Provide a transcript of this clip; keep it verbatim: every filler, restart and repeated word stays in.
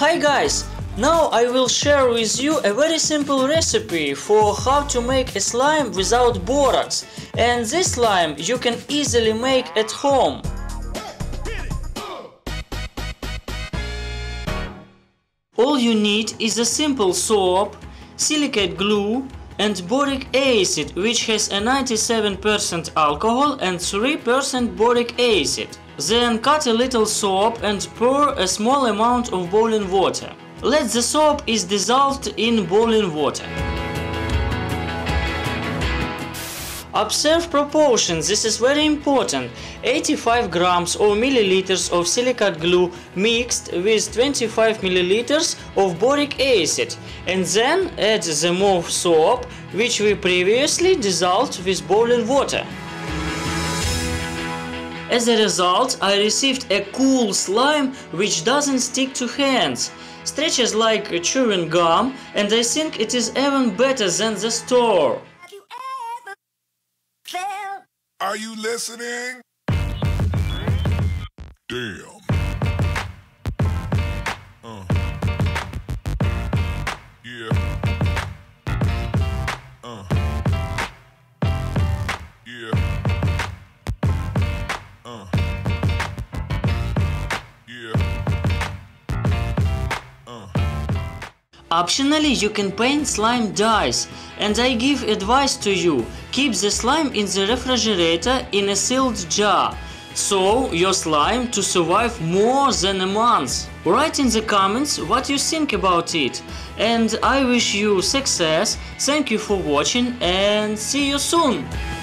Hi guys! Now I will share with you a very simple recipe for how to make a slime without borax, and this slime you can easily make at home. All you need is a simple soap, silicate glue and boric acid, which has a ninety-seven percent alcohol and three percent boric acid. Then cut a little soap and pour a small amount of boiling water. Let the soap is dissolved in boiling water. Observe proportions, this is very important. eighty-five grams or milliliters of silicate glue mixed with twenty-five milliliters of boric acid, and then add the more soap, which we previously dissolved with boiling water. As a result, I received a cool slime which doesn't stick to hands, stretches like chewing gum, and I think it is even better than the store. Are you listening? Damn. Uh. Yeah. Uh. Yeah. Uh. Yeah. Uh. Optionally, you can paint slime dyes, and I give advice to you: keep the slime in the refrigerator in a sealed jar, so your slime to survive more than a month. Write in the comments what you think about it, and I wish you success. Thank you for watching and see you soon!